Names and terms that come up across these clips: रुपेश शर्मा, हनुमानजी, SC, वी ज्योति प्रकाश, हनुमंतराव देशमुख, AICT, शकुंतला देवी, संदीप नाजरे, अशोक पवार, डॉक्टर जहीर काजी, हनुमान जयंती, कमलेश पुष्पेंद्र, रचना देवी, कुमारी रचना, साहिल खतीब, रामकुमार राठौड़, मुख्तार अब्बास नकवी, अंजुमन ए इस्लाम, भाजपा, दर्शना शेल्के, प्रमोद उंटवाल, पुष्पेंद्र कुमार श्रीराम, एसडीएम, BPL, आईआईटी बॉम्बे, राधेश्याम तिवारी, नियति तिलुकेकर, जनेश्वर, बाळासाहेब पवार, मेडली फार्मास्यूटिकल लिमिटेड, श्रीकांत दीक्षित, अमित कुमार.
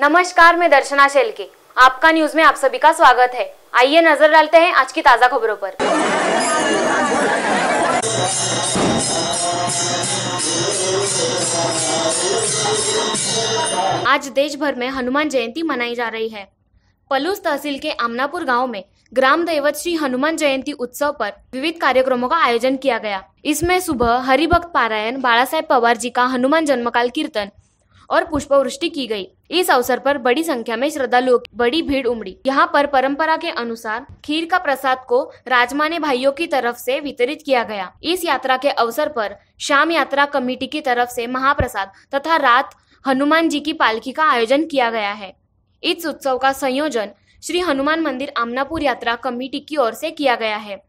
नमस्कार, मैं दर्शना शेल्के, आपका न्यूज में आप सभी का स्वागत है। आइए नजर डालते हैं आज की ताजा खबरों पर। आज देश भर में हनुमान जयंती मनाई जा रही है। पलूस तहसील के आमनापुर गांव में ग्राम दैवत श्री हनुमान जयंती उत्सव पर विविध कार्यक्रमों का आयोजन किया गया। इसमें सुबह हरिभक्त पारायण, बाळासाहेब पवार जी का हनुमान जन्मकाल कीर्तन और पुष्पवृष्टि की गई। इस अवसर पर बड़ी संख्या में श्रद्धालुओं की बड़ी भीड़ उमड़ी। यहाँ पर परंपरा के अनुसार खीर का प्रसाद को राजमाने भाइयों की तरफ से वितरित किया गया। इस यात्रा के अवसर पर शाम यात्रा कमेटी की तरफ से महाप्रसाद तथा रात हनुमान जी की पालकी का आयोजन किया गया है। इस उत्सव का संयोजन श्री हनुमान मंदिर आमनापुर यात्रा कमेटी की ओर से किया गया है।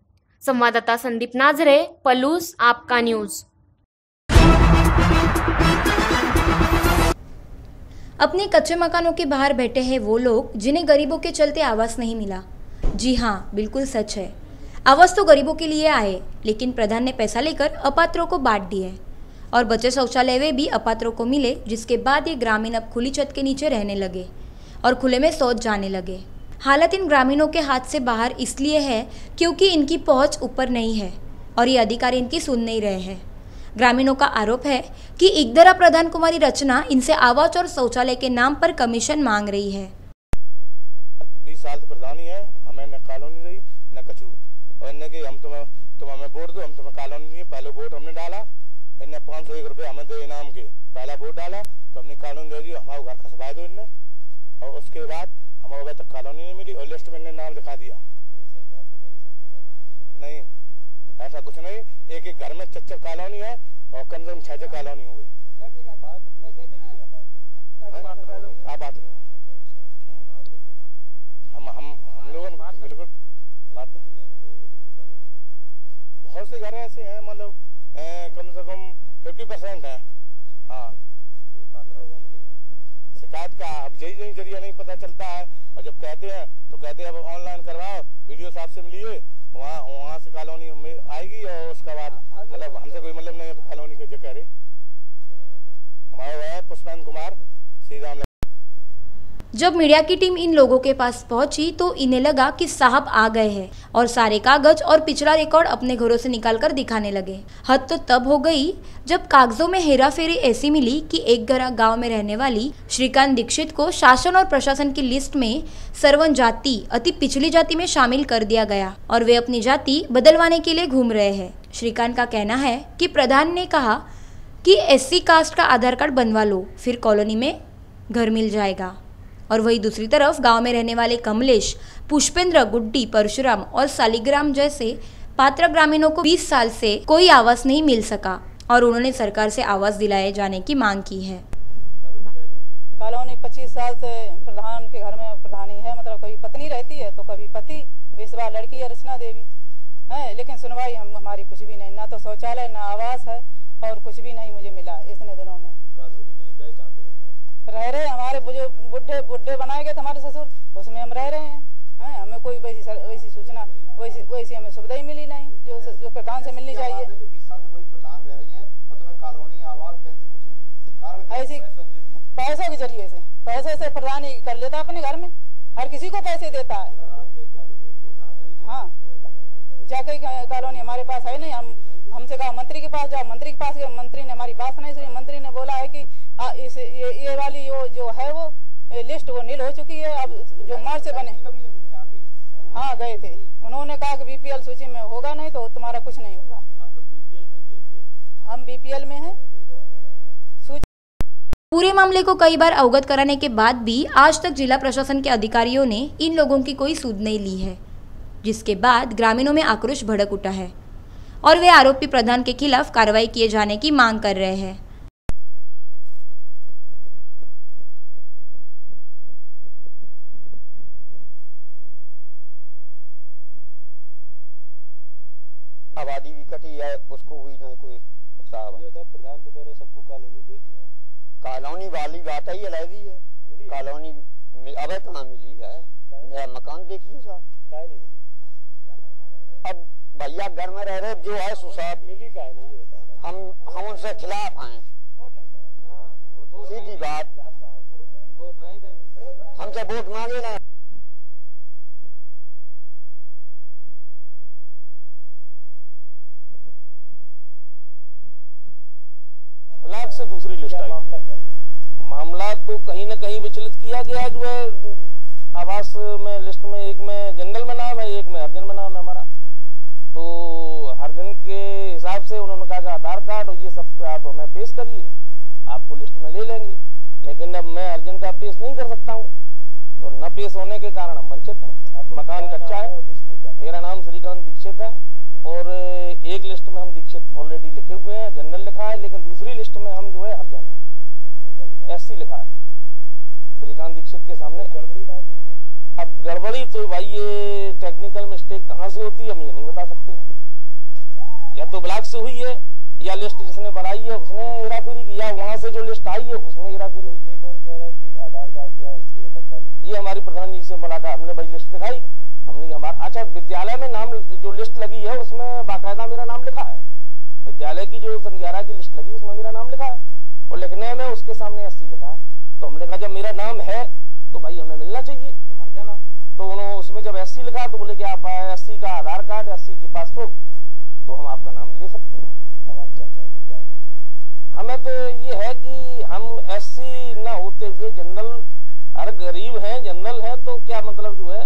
संवाददाता संदीप नाजरे, पलूस, आपका न्यूज। अपने कच्चे मकानों के बाहर बैठे हैं वो लोग जिन्हें गरीबों के चलते आवास नहीं मिला। जी हाँ, बिल्कुल सच है। आवास तो गरीबों के लिए आए, लेकिन प्रधान ने पैसा लेकर अपात्रों को बांट दिए और बचे शौचालय वे भी अपात्रों को मिले, जिसके बाद ये ग्रामीण अब खुली छत के नीचे रहने लगे और खुले में शौच जाने लगे। हालत इन ग्रामीणों के हाथ से बाहर इसलिए है क्योंकि इनकी पहुँच ऊपर नहीं है और ये अधिकारी इनकी सुन नहीं रहे हैं। ग्रामीणों का आरोप है कि इकदरा प्रधान कुमारी रचना इनसे आवास और शौचालय के नाम पर कमीशन मांग रही है। 20 साल से प्रधान ही है, हमें न कॉलोनी रही न कछु, और इन्हें कि तुम हमें वोट दो, हम तुम्हें कॉलोनी नहीं। पहले वोट हमने डाला, इन्हें 501 रुपये हमें दे इनाम के। पहला वोट डाला तो हमने कॉलोनी दे दी, हमारा घर खसवा दो इनने, और उसके बाद हमारे अभी तक कॉलोनी नहीं मिली और लिस्ट में नाम दिखा दिया। नहीं, ऐसा कुछ नहीं, एक एक घर में 4-4 कॉलोनी है और कम से कम 6-6 कॉलोनी हो गई। आप बात रहो, हम लोगों ने बिल्कुल बात। बहुत से घर ऐसे हैं, मतलब कम से कम 50% है। हाँ, शिकायत का अब यही जरिया नहीं पता चलता है, और जब कहते हैं तो कहते हैं अब ऑनलाइन करवाओ, वीडियो साहब से मिलिए, वहाँ से कॉलोनी में आएगी। और उसका बाद मतलब हमसे कोई मतलब नहीं कॉलोनी के जो कह रहे। हमारा पुष्पेंद्र कुमार श्रीराम। जब मीडिया की टीम इन लोगों के पास पहुंची तो इन्हें लगा कि साहब आ गए हैं और सारे कागज और पिछला रिकॉर्ड अपने घरों से निकालकर दिखाने लगे। हद तो तब हो गई जब कागजों में हेराफेरी ऐसी मिली कि एक घर गांव में रहने वाली श्रीकांत दीक्षित को शासन और प्रशासन की लिस्ट में सर्वन जाति, अति पिछली जाति में शामिल कर दिया गया और वे अपनी जाति बदलवाने के लिए घूम रहे हैं। श्रीकांत का कहना है कि प्रधान ने कहा कि SC कास्ट का आधार कार्ड बनवा लो, फिर कॉलोनी में घर मिल जाएगा। और वहीं दूसरी तरफ गांव में रहने वाले कमलेश, पुष्पेंद्र, गुड्डी, परशुराम और सालिग्राम जैसे पात्र ग्रामीणों को 20 साल से कोई आवास नहीं मिल सका और उन्होंने सरकार से आवास दिलाए जाने की मांग की है। कॉलोनी 25 साल से प्रधान के घर में प्रधानी है, मतलब कभी पत्नी रहती है तो कभी पति, इस बार लड़की है रचना देवी है, लेकिन सुनवाई हमारी कुछ भी नहीं, ना तो शौचालय ना आवास है और कुछ भी नहीं मुझे मिला। इतने दिनों में रह रहे हमारे बुढ़े बनाए गए हमारे ससुर, उसमें हम रह रहे हैं। हमें कोई वैसी सूचना वैसी हमें सुविधा ही मिली नहीं जो प्रधान से मिलनी चाहिए। 20 साल से वही प्रधान रह रही है और तुम्हें कॉलोनी आवास पेंशन कुछ नहीं मिली। ऐसी पैसों के जरिए से, पैसे से प्रधान ही कर लेता अपने घर में, हर किसी को पैसे देता है। हाँ, जाके कॉलोनी हमारे पास है नहीं। हमसे कहा मंत्री के पास जाओ, मंत्री के पास गए, मंत्री ने हमारी बात नहीं सुनी। मंत्री ने बोला है कि ये वाली जो है वो लिस्ट वो नील हो चुकी है, अब जो मार्च से बने। हाँ, गए थे, उन्होंने कहा कि BPL सूची में होगा नहीं तो तुम्हारा कुछ नहीं होगा। हम BPL में हैं। पूरे मामले को कई बार अवगत कराने के बाद भी आज तक जिला प्रशासन के अधिकारियों ने इन लोगों की कोई सुध नहीं ली है, जिसके बाद ग्रामीणों में आक्रोश भड़क उठा है और वे आरोपी प्रधान के खिलाफ कार्रवाई किए जाने की मांग कर रहे हैं। आबादी भी कटी है, उसको भी नहीं कोई हिसाब। ये था प्रधान तो कह रहे सबको कॉलोनी दे दी है। कॉलोनी वाली बात ही अलग ही है। कॉलोनी अब कहाँ मिली है? मेरा मकान देखिए साहब, नहीं मिली। अब भैया घर में रह रहे जो है सुसाद मिली का नहीं है। हम उनसे खिलाफ आए, सीधी बात। से दूसरी लिस्ट आई। मामला तो कहीं ना कहीं विचलित किया गया है। जो आवास में लिस्ट में एक में जंगल में नाम है, एक में हरिजन में नाम है हमारा। तो हरिजन के हिसाब से उन्होंने कहा कि आधार कार्ड और ये सब आप हमें पेश करिए, आपको लिस्ट में ले लेंगे। लेकिन अब मैं हरिजन का पेश नहीं कर सकता हूँ, तो न पेश होने के कारण हम वंचित हैं। मकान कच्चा है, मेरा नाम श्रीकांत दीक्षित है और एक लिस्ट में हम दीक्षित ऑलरेडी लिखे हुए हैं, जनरल लिखा है, लेकिन दूसरी लिस्ट में हम जो है हरिजन है, एससी लिखा है श्रीकांत दीक्षित के सामने। अब गड़बड़ी तो भाई ये टेक्निकल मिस्टेक कहाँ से होती है हम ये नहीं बता सकते। या तो ब्लॉक से हुई है, या लिस्ट जिसने बनाई है उसने हेराफेरी की, या वहाँ से जो लिस्ट आई है उसने हेराफेरी हुई। ये कौन कह रहा है कि आधार कार्ड या एससी का तत्काल? ये हमारी प्रधान जी से मुलाकात, हमने भाई लिस्ट दिखाई, हमने हमारा अच्छा विद्यालय में नाम जो लिस्ट लगी है उसमें बाकायदा मेरा नाम लिखा है, विद्यालय की जो सन 11 की लिस्ट लगी उसमें मेरा नाम लिखा है और लिखने में उसके सामने 80 लिखा है। तो हमने कहा जब मेरा नाम है तो भाई हमें मिलना चाहिए, तो मर जाना। तो उन्होंने उसमें जब 80 लिखा तो बोले कि आप 80 का आधार कार्ड, 80 की पासबुक, तो हम आपका नाम ले सकते हैं। हमें तो ये है कि हम 80 ना होते हुए जनरल, हर गरीब है जनरल है तो क्या मतलब जो है,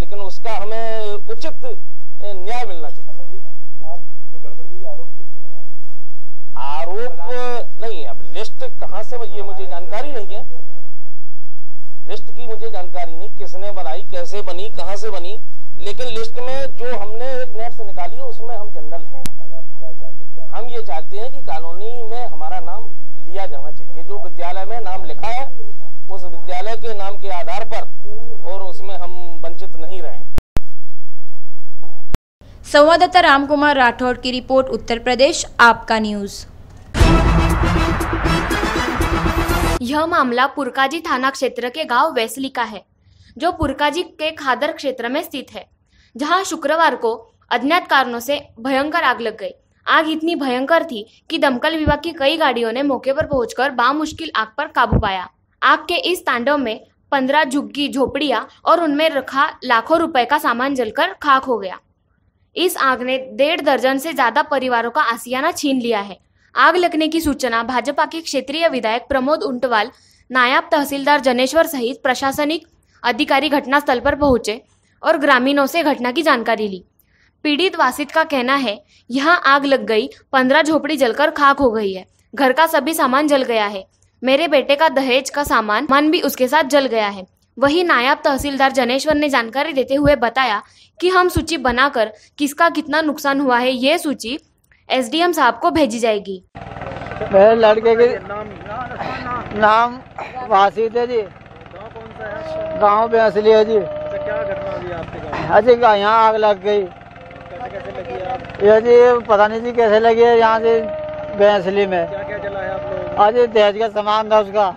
लेकिन उसका हमें उचित न्याय मिलना चाहिए। अच्छा ये आप जो गड़बड़ी आरोप किस पे लगाए? आरोप नहीं, अब लिस्ट कहाँ से ये मुझे जानकारी नहीं है, लिस्ट की मुझे जानकारी नहीं, किसने बनाई, कैसे बनी, कहाँ से बनी, लेकिन लिस्ट में जो हमने एक नेट से निकाली उसमें हम जनरल हैं। हम ये चाहते हैं कि कॉलोनी में हमारा नाम लिया जाना चाहिए, जो विद्यालय में नाम लिखा है उस विद्यालय के नाम के आधार पर, और उसमें हम वंचित नहीं रहे। संवाददाता रामकुमार राठौड़ की रिपोर्ट, उत्तर प्रदेश आपका न्यूज। यह मामला पुरकाजी थाना क्षेत्र के गांव वैसली का है, जो पुरकाजी के खादर क्षेत्र में स्थित है, जहां शुक्रवार को अज्ञात कारणों से भयंकर आग लग गई। आग इतनी भयंकर थी कि दमकल विभाग की कई गाड़ियों ने मौके पर पहुंचकर बामुश्किल आग पर काबू पाया। आग के इस तांडव में 15 झुग्गी झोपड़ियां और उनमें रखा लाखों रुपए का सामान जलकर खाक हो गया। इस आग ने 1.5 दर्जन से ज्यादा परिवारों का आसियाना छीन लिया है। आग लगने की सूचना भाजपा के क्षेत्रीय विधायक प्रमोद उंटवाल, नायब तहसीलदार जनेश्वर सहित प्रशासनिक अधिकारी घटनास्थल पर पहुंचे और ग्रामीणों से घटना की जानकारी ली। पीड़ित वासित का कहना है यहाँ आग लग गई, 15 झोपड़ी जलकर खाक हो गई है, घर का सभी सामान जल गया है, मेरे बेटे का दहेज का सामान भी उसके साथ जल गया है। वही नायब तहसीलदार जनेश्वर ने जानकारी देते हुए बताया कि हम सूची बनाकर किसका कितना नुकसान हुआ है ये सूची एसडीएम साहब को भेजी जाएगी। मेरे लड़के के नाम वासित है जी, गाँव बेसली है जी। क्या घटना हुई? जी यहाँ आग लग गई, जी पता नहीं जी कैसे लगी है, यहाँ से बेसली में। अजय दहेज का सामान था उसका,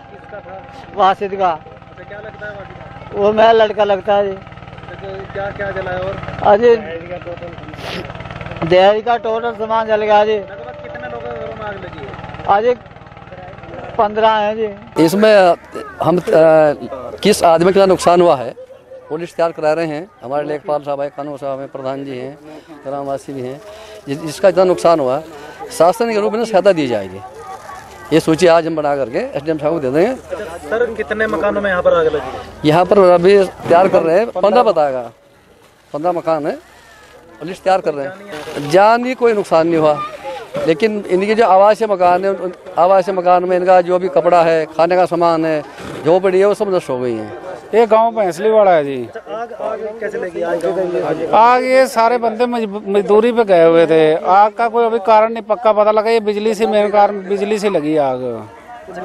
वासिद का। अच्छा, क्या लगता है वासिद का? वो मेरा लड़का लगता है जी। तो क्या क्या जला है? और अजय दहेज का टोटल सामान जल गया जी। कितने लोगों के घरों में आग लगी है? अजय 15 है जी। इसमें हम किस आदमी का नुकसान हुआ है पुलिस तैयार करा रहे हैं। हमारे लेखपाल साहब है, कानून साहब हैं, प्रधान जी हैं, ग्रामवासी भी हैं। जिसका इतना नुकसान हुआ शासन के रूप में सहायता दी जाएगी। ये सूची आज हम बना करके एसडीएम साहब को दे देंगे। सर कितने मकानों में यहाँ पर आग लगी है? यहाँ पर अभी तैयार कर रहे हैं, 15 बताएगा, 15 मकान है, पुलिस तैयार कर रहे हैं। जान ही कोई नुकसान नहीं हुआ, लेकिन इनके जो आवासीय मकान है, आवासीय मकान में इनका जो भी कपड़ा है, खाने का सामान है, झोपड़ी है, वो सब नष्ट हो गई है। ये गाँव भैंसली वाला है जी। आग ये सारे बंदे मजदूरी पे गए हुए थे। आग का कोई अभी कारण नहीं पक्का पता लगा, ये बिजली से मेन कारण बिजली से लगी आग।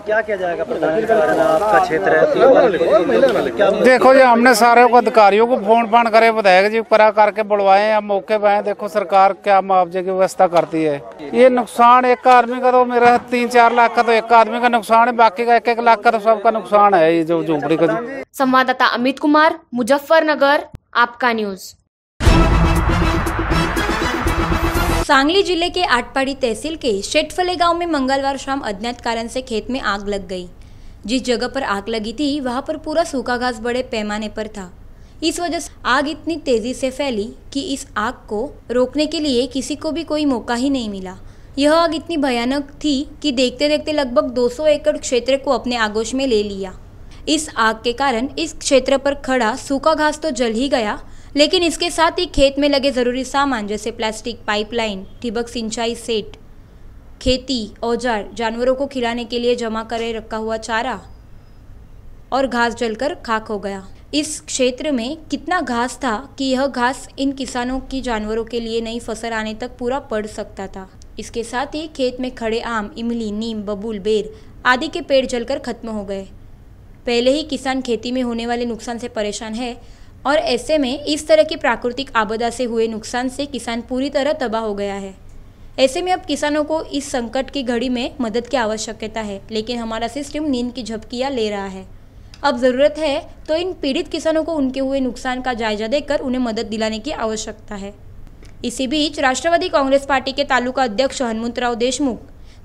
क्या किया जाएगा? आपका क्षेत्र है, देखो जी हमने सारे को अधिकारियों को फोन फान करे, विधायक जी परा करके बुलवाए, हम मौके पे आए, देखो सरकार क्या मुआवजे की व्यवस्था करती है। ये नुकसान एक आदमी का तो मेरा 3-4 लाख का तो एक आदमी का नुकसान है, बाकी का 1-1 लाख का तो सबका नुकसान है। ये जो झोपड़ी का। संवाददाता अमित कुमार, मुजफ्फरनगर आपका न्यूज। सांगली जिले के आटपाड़ी तहसील के शेटफले गांव में मंगलवार शाम अज्ञात कारण से खेत में आग लग गई। जिस जगह पर आग लगी थी वहां पर पूरा सूखा घास बड़े पैमाने पर था। इस वजह से आग इतनी तेजी से फैली कि इस आग को रोकने के लिए किसी को भी कोई मौका ही नहीं मिला। यह आग इतनी भयानक थी कि देखते देखते लगभग 200 एकड़ क्षेत्र को अपने आगोश में ले लिया। इस आग के कारण इस क्षेत्र पर खड़ा सूखा घास तो जल ही गया, लेकिन इसके साथ ही खेत में लगे ज़रूरी सामान जैसे प्लास्टिक पाइपलाइन, ठिबक सिंचाई सेट, खेती औजार, जानवरों को खिलाने के लिए जमा करे रखा हुआ चारा और घास जलकर खाक हो गया। इस क्षेत्र में कितना घास था कि यह घास इन किसानों की जानवरों के लिए नई फसल आने तक पूरा पड़ सकता था। इसके साथ ही खेत में खड़े आम, इमली, नीम, बबूल, बेर आदि के पेड़ जलकर खत्म हो गए। पहले ही किसान खेती में होने वाले नुकसान से परेशान है और ऐसे में इस तरह की प्राकृतिक आपदा से हुए नुकसान से किसान पूरी तरह तबाह हो गया है। ऐसे में अब किसानों को इस संकट की घड़ी में मदद की आवश्यकता है, लेकिन हमारा सिस्टम नींद की झपकियां ले रहा है। अब ज़रूरत है तो इन पीड़ित किसानों को उनके हुए नुकसान का जायजा देकर उन्हें मदद दिलाने की आवश्यकता है। इसी बीच राष्ट्रवादी कांग्रेस पार्टी के तालुका अध्यक्ष हनुमंतराव देशमुख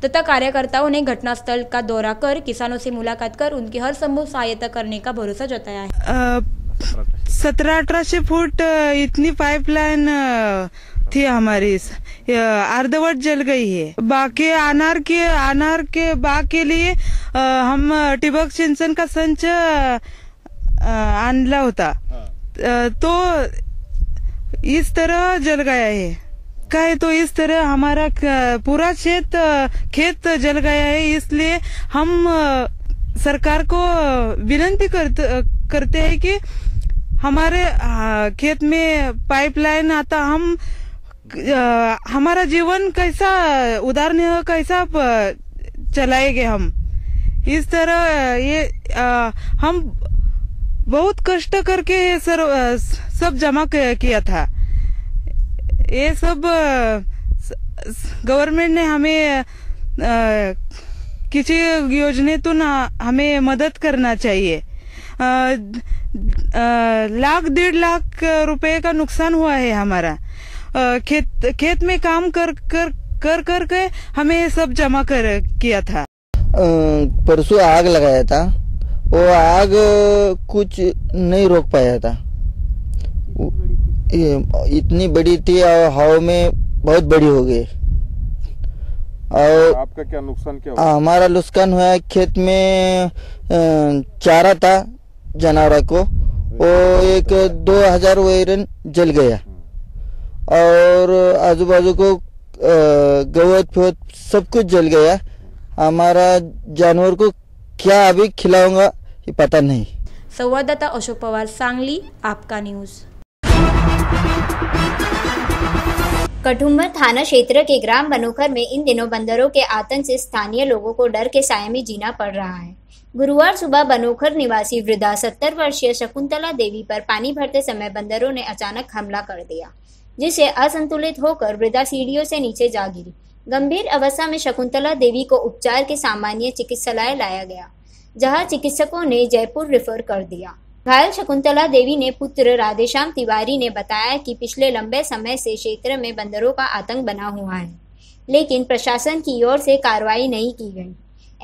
तथा कार्यकर्ताओं ने घटनास्थल का दौरा कर किसानों से मुलाकात कर उनकी हर संभव सहायता करने का भरोसा जताया है। 1700-1800 फुट इतनी पाइपलाइन थी हमारी, अर्धवट जल गई है। बाकी अनार के बाग के लिए हम टिबक सिंचन का संच आणला होता, तो इस तरह जल गया है। कहे तो इस तरह हमारा पूरा खेत जल गया है। इसलिए हम सरकार को विनती करते हैं कि हमारे खेत में पाइपलाइन आता, हम हमारा जीवन कैसा उदाहरण कैसा चलाएंगे। हम इस तरह ये हम बहुत कष्ट करके ये सब जमा किया था। ये सब गवर्नमेंट ने हमें किसी योजना तो ना हमें मदद करना चाहिए। 1-1.5 लाख का नुकसान हुआ है हमारा। खेत में काम कर के हमें सब जमा कर किया था। परसों आग लगाया था, वो आग कुछ नहीं रोक पाया था, इतनी बड़ी थी और हवा में बहुत बड़ी हो गई। और आपका क्या नुकसान क्या हुआ? हमारा नुकसान हुआ, खेत में चारा था जानवरों को, वो 2000 वैरन जल गया और आजू बाजू को गवत सब कुछ जल गया। हमारा जानवर को क्या अभी खिलाऊंगा ये पता नहीं। संवाददाता अशोक पवार, सांगली, आपका न्यूज। कठुम्बर थाना क्षेत्र के ग्राम बनोखर में इन दिनों बंदरों के आतंक से स्थानीय लोगों को डर के साये में जीना पड़ रहा है। गुरुवार सुबह बनोखर निवासी वृद्धा 70 वर्षीय शकुंतला देवी पर पानी भरते समय बंदरों ने अचानक हमला कर दिया, जिससे असंतुलित होकर वृद्धा सीढ़ियों से नीचे जा गिरी। गंभीर अवस्था में शकुंतला देवी को उपचार के सामान्य चिकित्सालय लाया गया, जहां चिकित्सकों ने जयपुर रेफर कर दिया। घायल शकुंतला देवी ने पुत्र राधेश्याम तिवारी ने बताया कि पिछले लंबे समय से क्षेत्र में बंदरों का आतंक बना हुआ है, लेकिन प्रशासन की ओर से कार्रवाई नहीं की गई।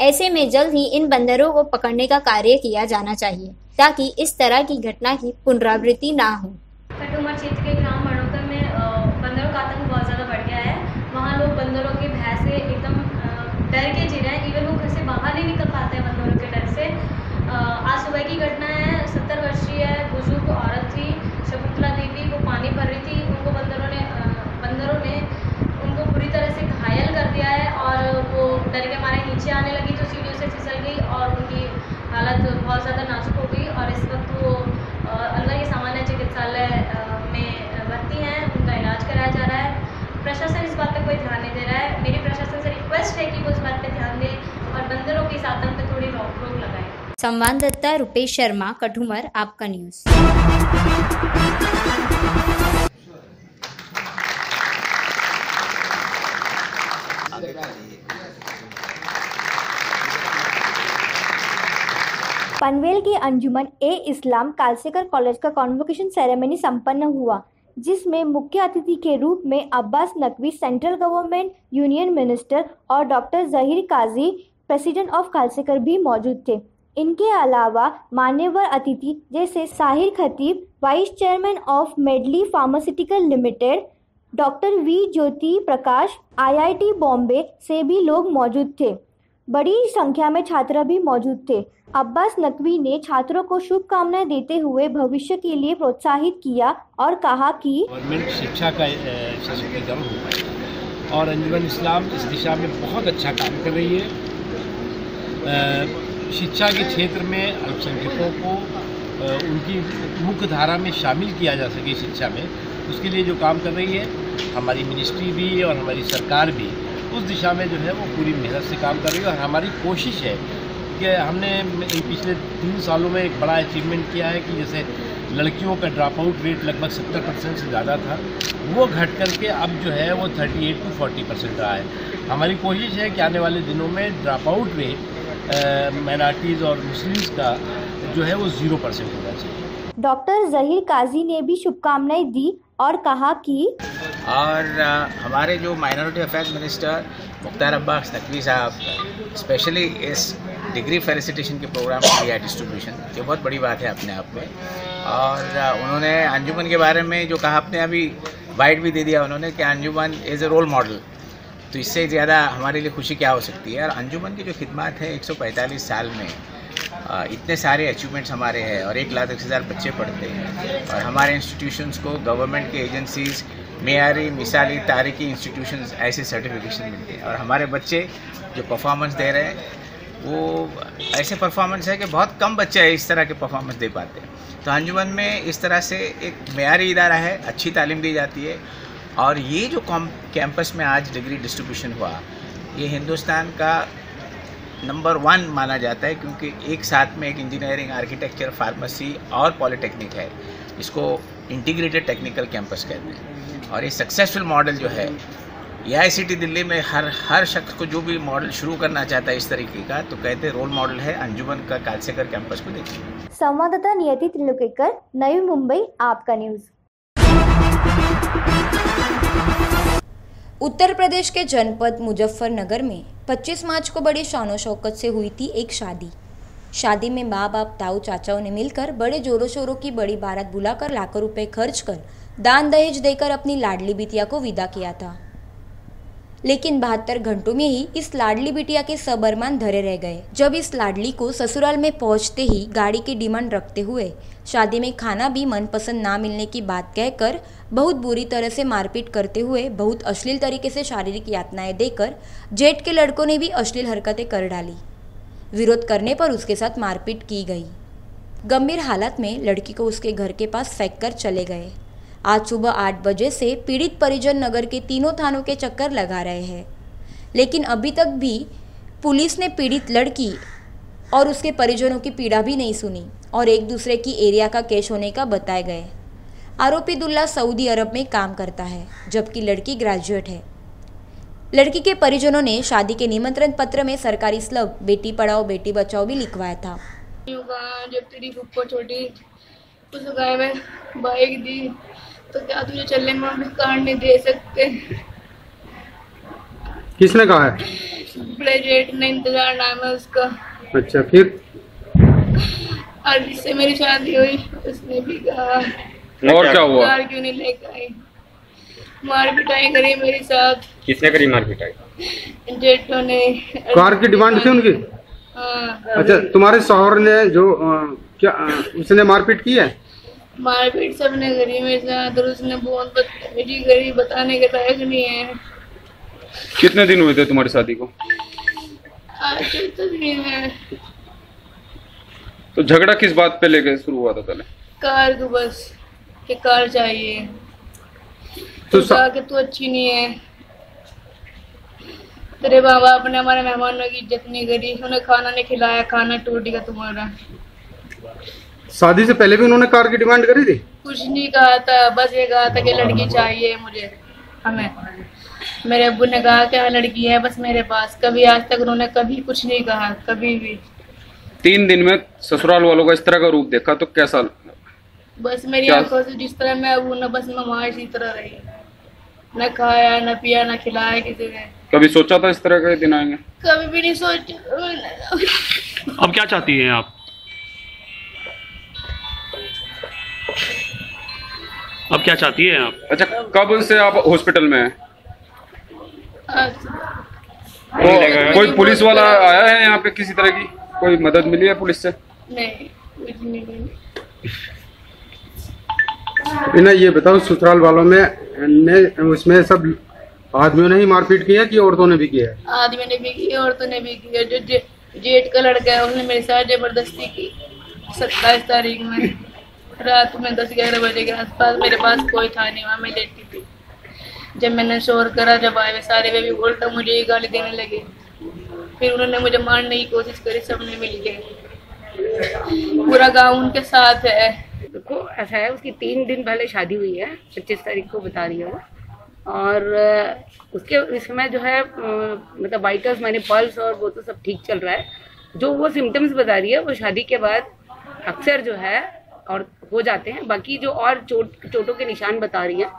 ऐसे में जल्द ही इन बंदरों को पकड़ने का कार्य किया जाना चाहिए, ताकि इस तरह की घटना की पुनरावृत्ति न हो। बंदरों के भय से एकदम डर के जी रहे हैं, इवन वो घर से बाहर नहीं निकल पाते हैं बंदरों के डर से। आज सुबह की घटना है, 70 वर्षीय बुजुर्ग औरत थी शकुंतला देवी, वो पानी भर रही थी। उनको बंदरों ने उनको पूरी तरह से घायल कर दिया है और वो डर के मारे नीचे आने लगी तो सीढ़ियों से फिसल गई और उनकी हालत बहुत ज़्यादा नाजुक हो गई और इस वक्त वो अलवर के सामान्य चिकित्सालय में भर्ती हैं। उनका इलाज कराया जा रहा है। प्रशासन इस बात पे कोई ध्यान नहीं दे रहा है। मेरी प्रशासन से रिक्वेस्ट है कि वो इस बात पे ध्यान दे और बंदरों के आतंक पे थोड़ी रोक लगाए। संवाददाता रुपेश शर्मा, कठुमर, आपका न्यूज। पनवेल की अंजुमन ए इस्लाम कालसेकर कॉलेज का कॉन्वोकेशन सेरेमनी संपन्न हुआ, जिसमें मुख्य अतिथि के रूप में Abbas Naqvi, central government union minister और डॉक्टर जहीर काजी, president of Kalsekar भी मौजूद थे। इनके अलावा मान्यवर अतिथि जैसे साहिल खतीब, vice chairman of मेडली फार्मास्यूटिकल लिमिटेड, doctor वी ज्योति प्रकाश आईआईटी बॉम्बे से भी लोग मौजूद थे। बड़ी संख्या में छात्र भी मौजूद थे। अब्बास नकवी ने छात्रों को शुभकामनाएं देते हुए भविष्य के लिए प्रोत्साहित किया और कहा कि गवर्नमेंट शिक्षा का सशक्तिकरण हो पाएगा और अंजुमन इस्लाम इस दिशा में बहुत अच्छा काम कर रही है। शिक्षा के क्षेत्र में अल्पसंख्यकों को उनकी मुख्य धारा में शामिल किया जा सके शिक्षा में, उसके लिए जो काम कर रही है हमारी मिनिस्ट्री भी और हमारी सरकार भी उस दिशा में जो है वो पूरी मेहनत से काम कर रही है। और हमारी कोशिश है कि हमने पिछले 3 सालों में एक बड़ा अचीवमेंट किया है कि जैसे लड़कियों का ड्रॉप आउट रेट लगभग 70% से ज़्यादा था, वो घट करके अब जो है वो 38 से 40% रहा है। हमारी कोशिश है कि आने वाले दिनों में ड्रॉप आउट रेट माइनॉरिटीज़ और मुस्लिम्स का जो है वो 0% होना चाहिए। डॉक्टर जहीर काजी ने भी शुभकामनाएँ दी और कहा कि और हमारे जो minority affairs minister मुख्तार अब्बास नकवी साहब स्पेशली इस डिग्री फेलिसिटेशन के प्रोग्राम के लिए डिस्ट्रीब्यूशन जो बहुत बड़ी बात है अपने आप में, और उन्होंने अंजुमन के बारे में जो कहा आपने अभी वाइड भी दे दिया उन्होंने कि Anjuman is a role model, तो इससे ज़्यादा हमारे लिए खुशी क्या हो सकती है। और अंजुमन की जो खिदमत है 145 साल में इतने सारे अचीवमेंट्स हमारे हैं और 1,01,000 बच्चे पढ़ते हैं और हमारे इंस्टीट्यूशंस को गवर्नमेंट के एजेंसीज़ मेयारी मिसाली तारीखी इंस्टीट्यूशंस ऐसे सर्टिफिकेशन मिलते हैं और हमारे बच्चे जो परफॉर्मेंस दे रहे हैं वो ऐसे परफॉर्मेंस है कि बहुत कम बच्चे इस तरह के परफॉर्मेंस दे पाते हैं। तो अंजुमन में इस तरह से एक मेयारी इदारा है, अच्छी तालीम दी जाती है। और ये जो कैंपस में आज डिग्री डिस्ट्रीब्यूशन हुआ ये हिंदुस्तान का नंबर 1 माना जाता है, क्योंकि एक साथ में एक इंजीनियरिंग आर्किटेक्चर फार्मेसी और पॉलिटेक्निक है, इसको इंटीग्रेटेड टेक्निकल कैंपस कहते हैं। और ये सक्सेसफुल मॉडल जो है AICT दिल्ली में हर शख्स को जो भी मॉडल शुरू करना चाहता है इस तरीके का, तो कहते हैं रोल मॉडल है अंजुमन का कालसेकर कैंपस को देखिए। संवाददाता नियति तिलुकेकर, नई मुंबई, आपका न्यूज। उत्तर प्रदेश के जनपद मुजफ्फरनगर में 25 मार्च को बड़ी शानो शौकत से हुई थी एक शादी। शादी में माँ बाप ताऊ चाचाओं ने मिलकर बड़े जोरों शोरों की बड़ी बारात बुलाकर लाखों रुपए खर्च कर दान दहेज देकर अपनी लाडली बिटिया को विदा किया था, लेकिन 72 घंटों में ही इस लाडली बिटिया के सब अरमान धरे रह गए। जब इस लाडली को ससुराल में पहुंचते ही गाड़ी की डिमांड रखते हुए शादी में खाना भी मनपसंद ना मिलने की बात कहकर बहुत बुरी तरह से मारपीट करते हुए बहुत अश्लील तरीके से शारीरिक यातनाएं देकर जेठ के लड़कों ने भी अश्लील हरकतें कर डाली। विरोध करने पर उसके साथ मारपीट की गई। गंभीर हालत में लड़की को उसके घर के पास फेंक कर चले गए। आज सुबह 8 बजे से पीड़ित परिजन नगर के तीनों थानों के चक्कर लगा रहे हैं, लेकिन अभी तक भी पुलिस ने पीड़ित लड़की और उसके परिजनों की पीड़ा भी नहीं सुनी और एक दूसरे की एरिया का केस होने का बताए गए। आरोपी दुल्ला सऊदी अरब में काम करता है जबकि लड़की ग्रेजुएट है। लड़की के परिजनों ने शादी के निमंत्रण पत्र में सरकारी स्लग बेटी पढ़ाओ बेटी बचाओ भी लिखवाया था। जब तेरी को छोटी उस में बाइक दी तो क्या तुझे चलने में हम कार नहीं दे सकते? किसने कहा है? ग्रेजुएट ने, इंतजार नाम है उसका। अच्छा, फिर और जिससे मेरी शादी हुई उसने भी कहा। और क्या हुआ? कार क्यों नहीं लेकर आई? मार पिटाई करी मेरे साथ। किसने करी मार पिटाई? जेठों ने। कार की डिमांड थी उनकी? हाँ। अच्छा, तुम्हारे शौहर ने जो क्या उसने मारपीट की है? मारपीट सबने करी मेरे साथ और उसने बहुत बदतमीजी करी, बताने के लायक नहीं है। कितने दिन हुए थे तुम्हारी शादी को? आज तो दिन है। तो झगड़ा किस बात पे लेके शुरू हुआ था पहले? कार को, बस कि कार चाहिए। तो कहा कि तू अच्छी नहीं है, तेरे माँ बाप ने हमारे मेहमानों की इज्जत नहीं करी, उन्हें खाना नहीं खिलाया, खाना टूटेगा तुम्हारा। शादी से पहले भी उन्होंने कार की डिमांड करी थी? कुछ नहीं कहा था, बस ये कहा था कि लड़की चाहिए मुझे, हमें। मेरे अब्बू ने कहा कि हाँ लड़की है बस मेरे पास, कभी आज तक उन्होंने कभी कुछ नहीं कहा, कभी भी। 3 दिन में ससुराल वालों का इस तरह का रूप देखा तो कैसा? बस मेरी आंखों से जिस तरह मैं अबू न, बस मैं वहाँ इसी तरह रही, न खाया न पिया न खिलाया किसी ने। कभी सोचा था इस तरह के दिन आएंगे? कभी भी नहीं सोचा। अब क्या चाहती है आप? अब क्या चाहती हैं आप? अच्छा, कब से आप हॉस्पिटल में हैं? तो कोई पुलिस वाला आया है यहाँ पे? किसी तरह की कोई मदद मिली है पुलिस से? नहीं। ना ये बताओ, ससुराल वालों में ने उसमें सब आदमियों ने ही मारपीट की है कि औरतों ने भी की है? आदमियों ने भी की है, औरतों ने भी की है। जो जेठ का लड़का है उसने मेरे साथ जबरदस्ती की। 27 तारीख में रात में 10-11 बजे के आसपास मेरे पास कोई था नहीं, वहाँ मैं लेटी थी। जब मैंने शोर करा, जब आए सारे बेबी उल्टा मुझे ही गाली देने लगे। फिर उन्होंने मुझे मारने की कोशिश करी, सबने मिल गए। पूरा गांव उनके साथ है। देखो ऐसा है, उसकी 3 दिन पहले शादी हुई है, 25 तारीख को बता रही है वो। और उसके इसमें जो है मतलब वाइटल्स मैंने पल्स और वो तो सब ठीक चल रहा है। जो वो सिम्टम्स बता रही है वो शादी के बाद अक्सर जो है और हो जाते हैं। बाकी जो और चोटों के निशान बता रही हैं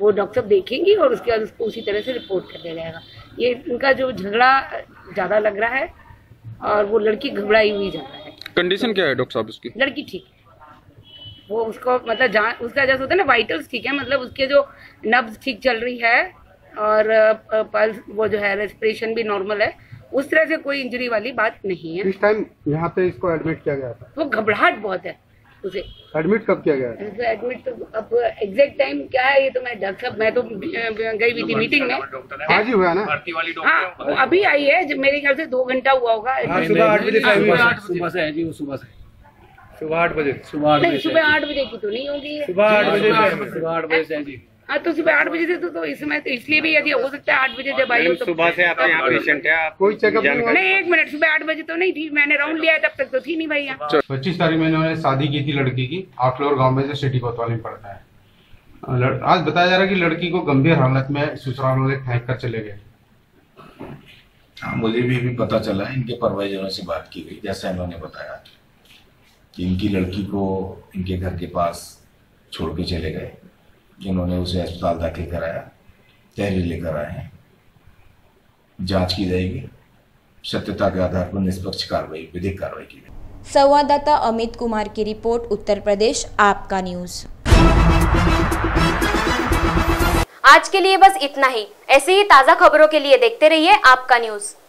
वो डॉक्टर साहब देखेंगी और उसके बाद उसको उसी तरह से रिपोर्ट कर दिया जाएगा। ये इनका जो झगड़ा ज़्यादा लग रहा है और वो लड़की घबराई हुई ज़्यादा है। कंडीशन क्या है डॉक्टर साहब उसकी? लड़की ठीक है, वो उसको मतलब जान उसका जैसा होता है ना, वाइटल्स ठीक है, मतलब उसके जो नब्ज ठीक चल रही है और पल्स वो जो है रेस्पिरेशन भी नॉर्मल है। उस तरह से कोई इंजरी वाली बात नहीं है। इस टाइम यहाँ पे इसको एडमिट किया गया था, वो घबराहट बहुत है उसे। एडमिट कब किया गया है? तो एडमिट तो अब एग्जैक्ट टाइम क्या है ये तो मैं डॉक्टर साहब मैं तो गई हुई थी मीटिंग में। आज ही हुआ ना भर्ती वाली डॉक्टर? हाँ, अभी आई है। जब मेरे ख्याल से 2 घंटा हुआ होगा। सुबह 8 बजे की तो नहीं होगी। सुबह 8 बजे हाँ, तो सुबह 8 बजे से तो इस समय तो इसलिए भी यदि हो सकता है 8 बजे जब आई तो सुबह से आपका यहाँ पेशेंट है, कोई चेकअप नहीं? 1 मिनट, सुबह 8 बजे तो नहीं थी, मैंने राउंड लिया तब तक तो थी नहीं भाई यहाँ। 25 तारीख में इन्होंने शादी की थी लड़की की, आखलोर गांव में जो सिटी कोतवाली में पड़ता है। आज बताया जा रहा है कि लड़की को गंभीर हालत में ससुराल वाले फेंक कर चले गए। हाँ, मुझे भी पता चला। इनके परवाइजरों से बात की गई, जैसा इन्होंने बताया कि इनकी लड़की को इनके घर के पास छोड़ के चले गए। जिन्होंने उसे अस्पताल दाखिल कराया, तहरीर लेकर आए हैं, जांच की जाएगी। सत्यता के आधार पर निष्पक्ष कार्रवाई, विधिक कार्रवाई की जाएगी। संवाददाता अमित कुमार की रिपोर्ट, उत्तर प्रदेश आपका न्यूज। आज के लिए बस इतना ही। ऐसे ही ताज़ा खबरों के लिए देखते रहिए आपका न्यूज।